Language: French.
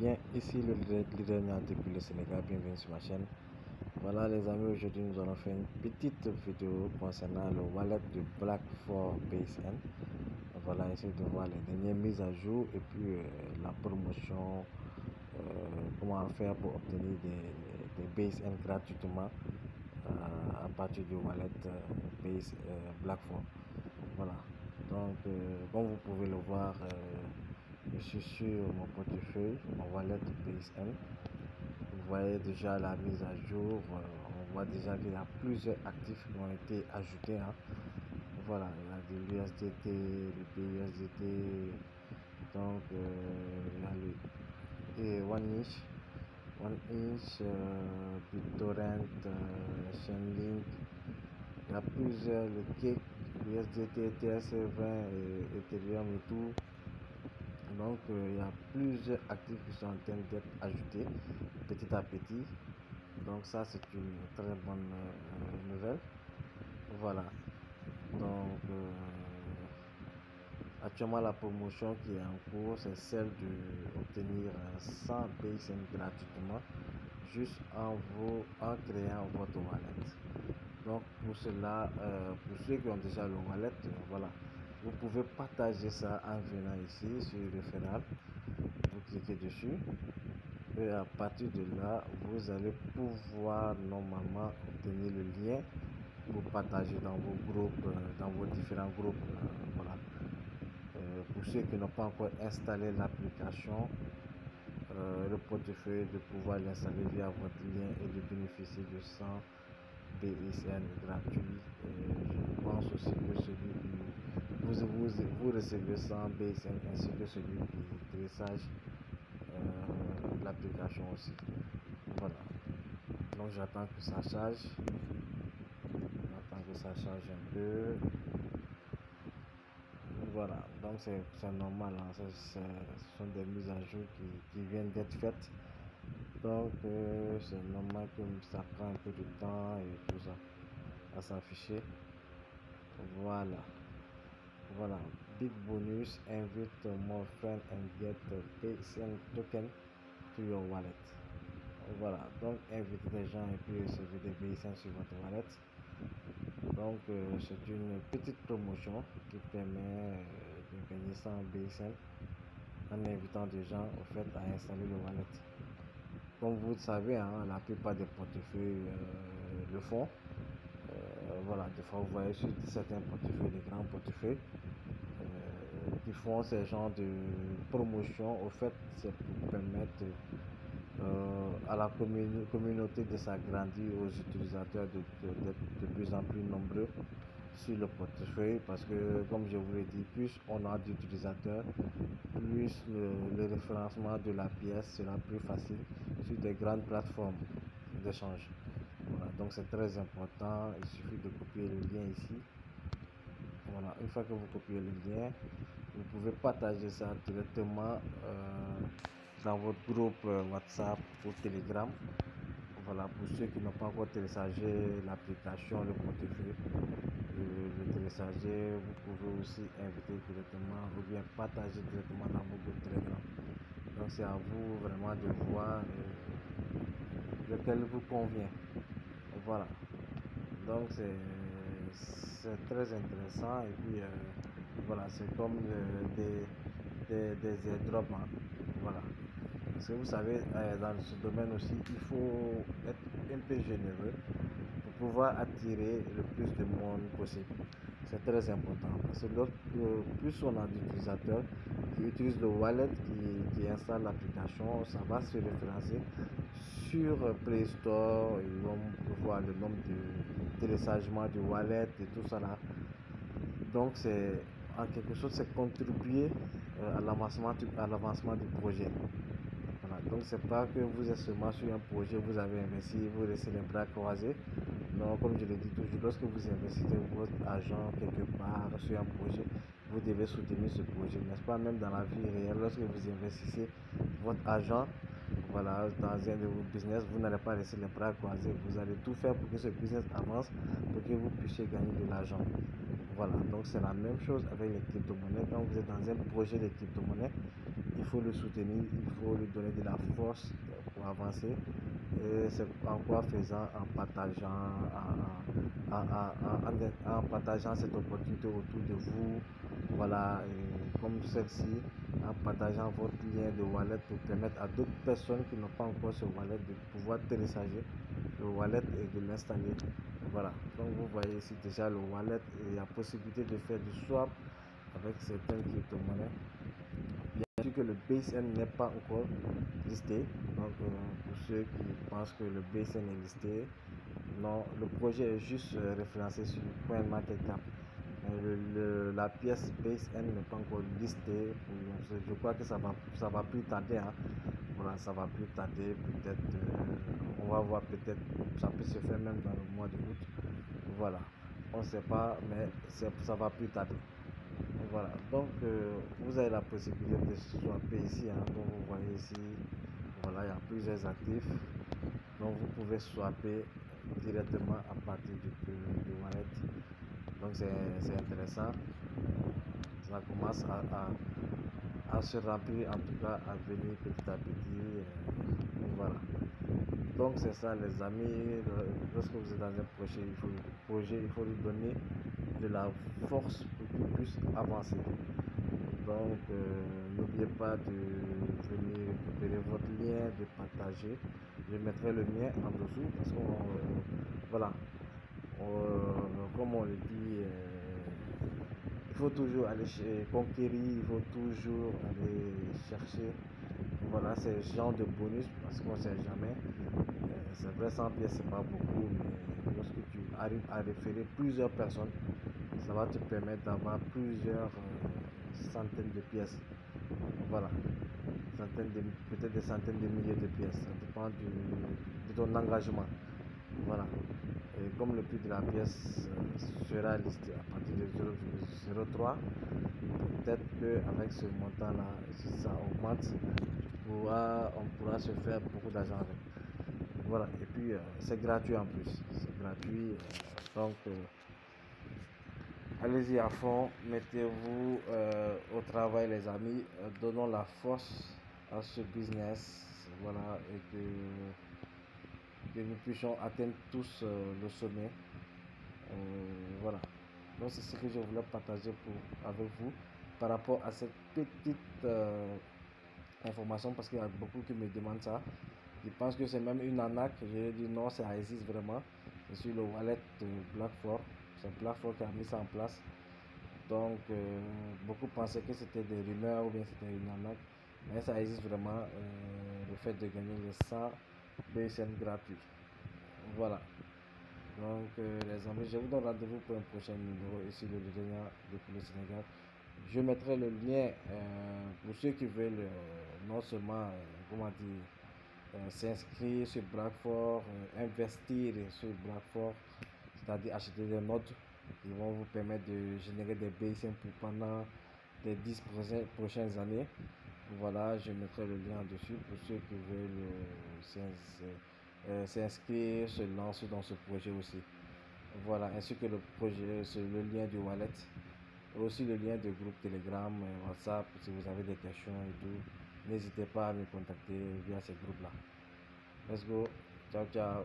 bien, ici le leader Nian depuis le Sénégal, bienvenue sur ma chaîne. Voilà les amis, aujourd'hui nous allons faire une petite vidéo concernant le wallet de Blackfort BSN. Voilà, essayez de voir les dernières mises à jour et puis la promotion, comment faire pour obtenir des BSN gratuitement à partir du wallet Blackfort. Voilà, donc comme vous pouvez le voir, je suis sur mon portefeuille, mon wallet BXN. Vous voyez déjà la mise à jour, on voit déjà qu'il y a plusieurs actifs qui ont été ajoutés, hein. Voilà, il y a des USDT, le PUSDT, donc il y a le One Inch, BitTorrent, Chainlink, il y a plusieurs, le cake, USDT, TSE20 et Ethereum et tout. Donc il y a plusieurs actifs qui sont en train d'être ajoutés petit à petit, donc ça c'est une très bonne nouvelle. Voilà, donc actuellement la promotion qui est en cours c'est celle d'obtenir 100 BXN gratuitement juste en créant votre wallet. Donc pour cela, pour ceux qui ont déjà le wallet, voilà, vous pouvez partager ça en venant ici sur le référent, vous cliquez dessus et à partir de là vous allez pouvoir normalement obtenir le lien pour partager dans vos groupes, dans vos différents groupes. Voilà, pour ceux qui n'ont pas encore installé l'application, le portefeuille, de pouvoir l'installer via votre lien et de bénéficier de 100 BXN gratuit. Je pense aussi que celui qui vous recevez 100 BXN ainsi que celui qui dressage l'application aussi. Voilà, donc j'attends que ça charge, un peu. Voilà, donc c'est normal, hein. Ce sont des mises à jour qui viennent d'être faites, donc c'est normal que ça prend un peu de temps et tout ça à s'afficher. Voilà. Voilà, big bonus, invite more friends and get BXN token to your wallet. Voilà, donc invitez les gens et puis recevez des BXN sur votre wallet. Donc c'est une petite promotion qui permet de gagner 100 BXN en invitant des gens au fait à installer le wallet. Comme vous le savez, hein, la plupart des portefeuilles le font. Voilà, des fois vous voyez sur certains portefeuilles, des grands portefeuilles, qui font ce genre de promotion. Au fait, c'est pour permettre à la communauté de s'agrandir, aux utilisateurs d'être de plus en plus nombreux sur le portefeuille, parce que comme je vous l'ai dit, plus on a d'utilisateurs, plus le référencement de la pièce sera plus facile sur des grandes plateformes d'échange. Voilà, donc c'est très important, il suffit de copier le lien ici. Voilà, une fois que vous copiez le lien, vous pouvez partager ça directement dans votre groupe WhatsApp ou Telegram. Voilà, pour ceux qui n'ont pas encore téléchargé l'application, le portefeuille, le télécharger, vous pouvez aussi inviter directement ou bien partager directement dans vos groupes Telegram. Donc c'est à vous vraiment de voir lequel vous convient. Voilà, donc c'est très intéressant et puis voilà, c'est comme des airdrops, hein. Voilà, parce que vous savez, dans ce domaine aussi il faut être un peu généreux pour pouvoir attirer le plus de monde possible. C'est très important parce que plus on a d'utilisateurs qui utilisent le wallet, qui installent l'application, ça va se référencer sur Play Store. Ils vont voir le nombre de téléchargements du wallet et tout ça là. Donc c'est en quelque sorte, c'est contribuer à l'avancement du projet. Voilà, donc c'est pas que vous êtes seulement sur un projet, vous avez investi, vous laissez les bras croisés. Non, comme je le dis toujours, lorsque vous investissez votre argent quelque part sur un projet, vous devez soutenir ce projet, n'est-ce pas? Même dans la vie réelle, lorsque vous investissez votre argent, voilà, dans un de vos business, vous n'allez pas laisser les bras croisés, vous allez tout faire pour que ce business avance, pour que vous puissiez gagner de l'argent. Voilà, donc c'est la même chose avec les crypto-monnaies. Quand vous êtes dans un projet de crypto-monnaies, il faut le soutenir, il faut lui donner de la force pour avancer. Et c'est en quoi faisant, en partageant cette opportunité autour de vous, voilà, comme celle-ci, en partageant votre lien de wallet pour permettre à d'autres personnes qui n'ont pas encore ce wallet de pouvoir télécharger le wallet et de l'installer. Voilà, donc vous voyez ici déjà le wallet et la possibilité de faire du swap avec certaines crypto-monnaies. Bien sûr que le BSN n'est pas encore listé, donc pour ceux qui pensent que le BSN est listé, non, le projet est juste référencé sur CoinMarketCap. La pièce BXN n'est pas encore listée, je crois que ça va plus tarder, hein. Voilà, ça va plus tarder, peut-être, on va voir, peut-être, ça peut se faire même dans le mois de août, voilà, on ne sait pas, mais ça va plus tarder. Voilà, donc vous avez la possibilité de swapper ici, hein, donc vous voyez ici, voilà, il y a plusieurs actifs, donc vous pouvez swapper directement à partir du wallet. Donc c'est intéressant, ça commence à se remplir, en tout cas à venir petit à petit, voilà. Donc c'est ça les amis, lorsque vous êtes dans un projet, il faut lui donner de la force pour qu'il puisse avancer. Donc n'oubliez pas de venir récupérer votre lien, de partager, je mettrai le mien en dessous parce qu'on voilà. Comme on le dit, il faut toujours aller conquérir, il faut toujours aller chercher. Voilà, c'est le genre de bonus parce qu'on ne sait jamais. C'est vrai, 100 pièces, c'est pas beaucoup, mais lorsque tu arrives à référer plusieurs personnes, ça va te permettre d'avoir plusieurs centaines de pièces. Voilà, peut-être des centaines de milliers de pièces, ça dépend de ton engagement. Voilà. Et comme le prix de la pièce sera listé à partir de 0,03, peut-être qu'avec ce montant-là, si ça augmente, on pourra se faire beaucoup d'argent avec. Voilà, et puis c'est gratuit en plus, c'est gratuit, donc allez-y à fond, mettez-vous au travail les amis, donnons la force à ce business, voilà, et que nous puissions atteindre tous le sommet. Voilà, donc c'est ce que je voulais partager avec vous par rapport à cette petite information, parce qu'il y a beaucoup qui me demandent ça, ils pensent que c'est même une arnaque. J'ai dit non, ça existe vraiment, c'est sur le wallet de Blackfort, c'est Blackfort qui a mis ça en place. Donc beaucoup pensaient que c'était des rumeurs ou bien c'était une arnaque, mais ça existe vraiment, le fait de gagner les 100 BSN gratuit. Voilà, donc les amis, je vous donne rendez-vous pour un prochain numéro ici de l'Urénia depuis le Sénégal. Je mettrai le lien pour ceux qui veulent non seulement comment dire, s'inscrire sur Blackfort, investir sur Blackfort, c'est-à-dire acheter des notes qui vont vous permettre de générer des BSN pour pendant les 10 prochaines années. Voilà, je mettrai le lien dessus pour ceux qui veulent s'inscrire, se lancer dans ce projet aussi. Voilà, ainsi que le projet, le lien du wallet, aussi le lien du groupe Telegram, WhatsApp. Si vous avez des questions et tout, n'hésitez pas à me contacter via ces groupes là. Let's go, ciao ciao.